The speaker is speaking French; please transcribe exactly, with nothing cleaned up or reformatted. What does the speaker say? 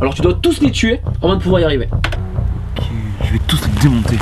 Alors tu dois tous les tuer avant de pouvoir y arriver. Ok, je vais tous les démonter.